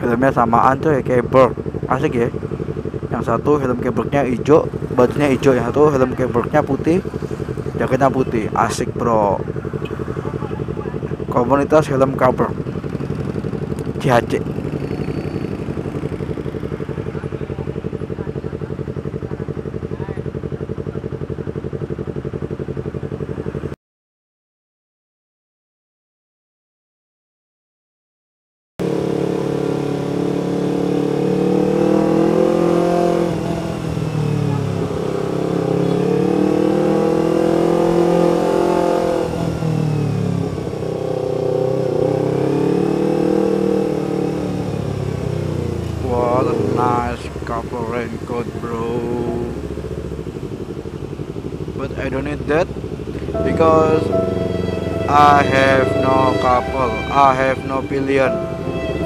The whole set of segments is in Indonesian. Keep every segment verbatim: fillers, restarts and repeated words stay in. Helmnya samaan tuh ya, Kaberg. Asik ya. Yang satu helm Kabergnya hijau, bajunya hijau, yang satu helm Kabergnya putih, jaketnya putih. Asik, bro. Komunitas helm Kaberg. C H C. I don't need that because I have no couple, I have no billion.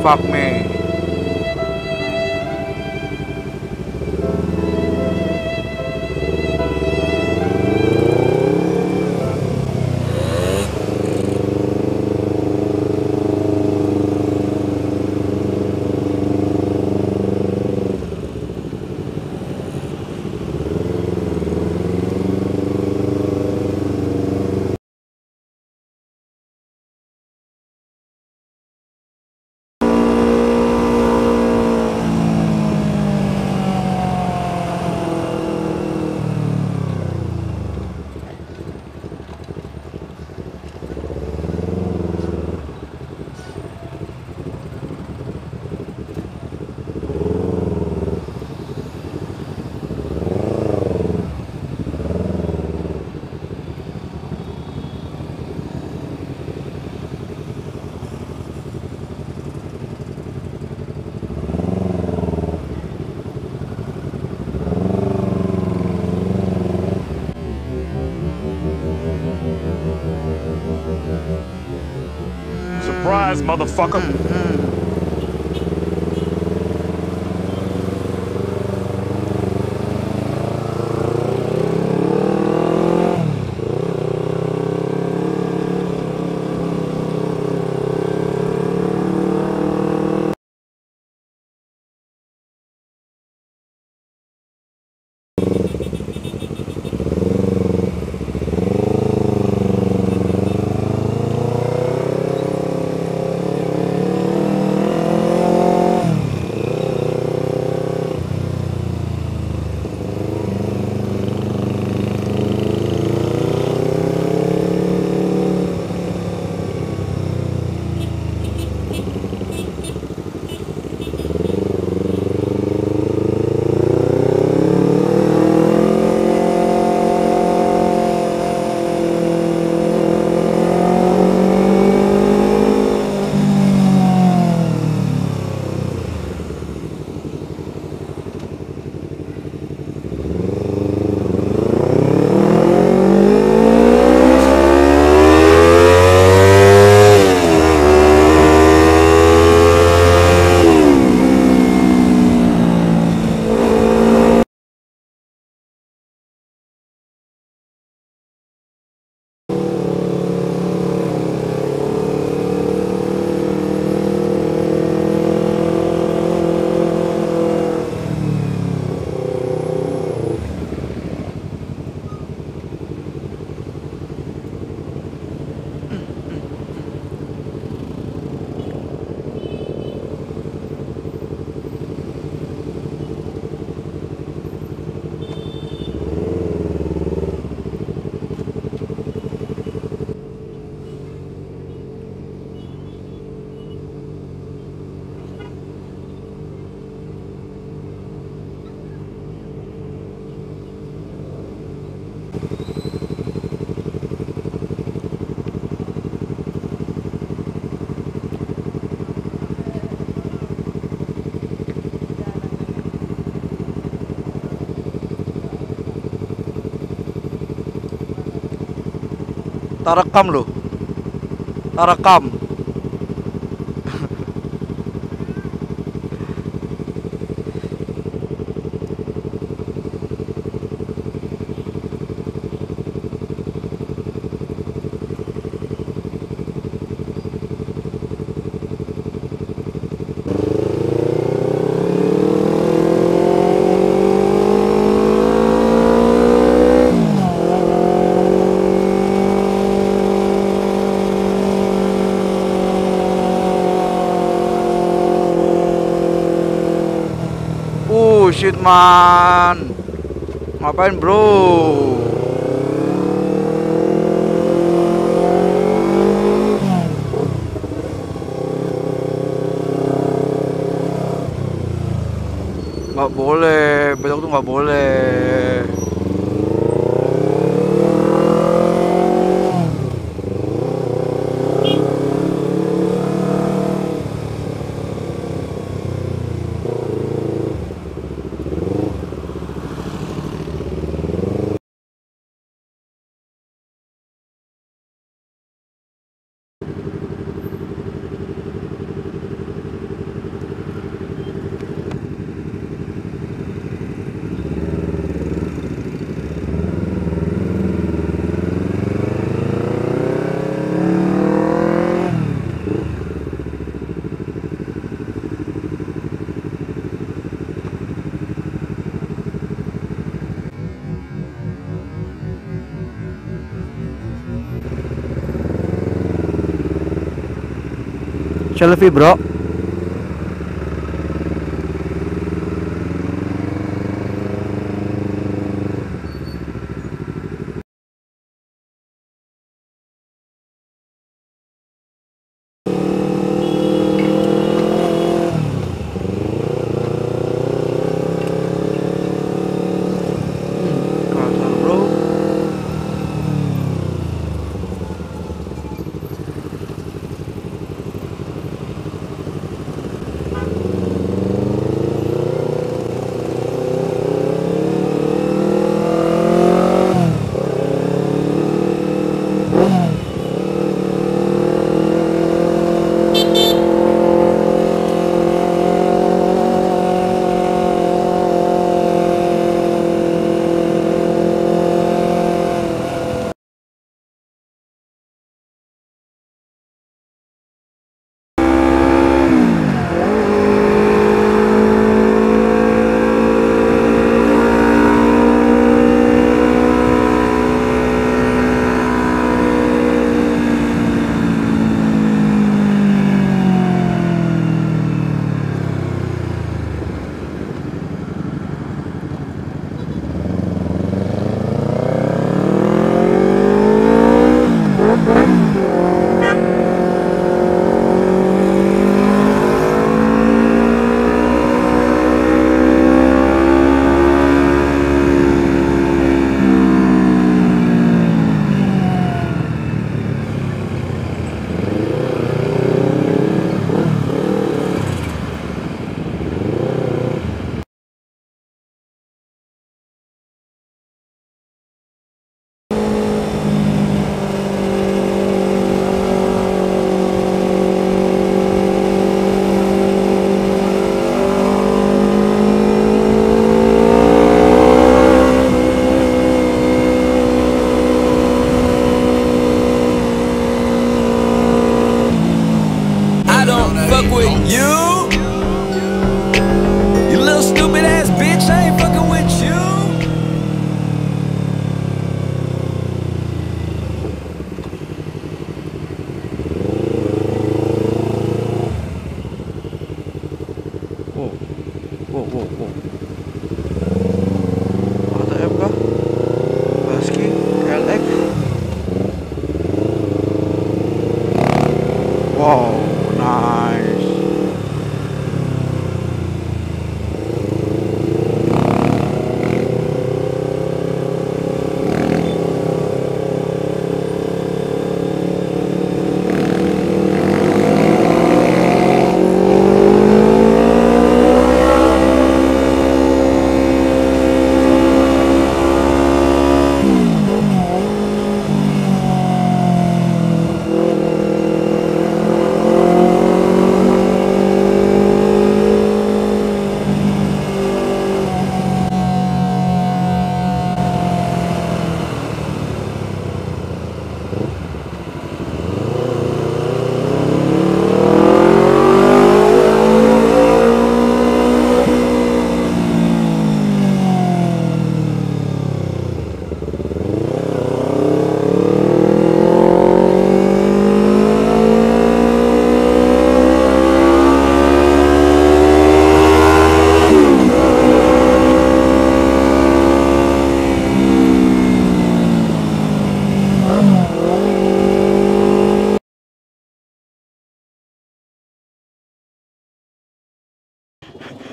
Fuck me. Surprise, motherfucker. Mm-hmm. Tak rekam loh. terekam. Shit man, ngapain bro? Nggak boleh, besok tuh nggak boleh. Selfie bro.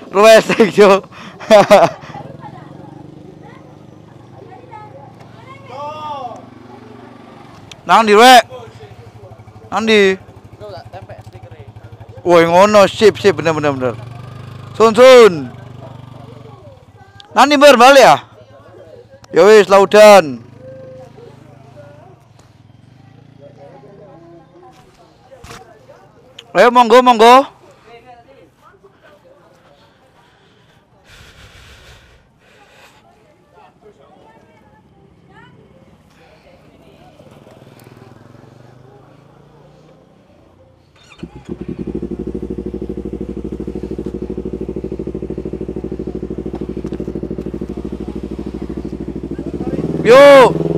Resik Jo. Nang di we. Nang di. Woi ngono sip sip bener bener bener. Sun sun. Nang di ber balik ya. Ya wis laudan. Ayo monggo monggo. Yo.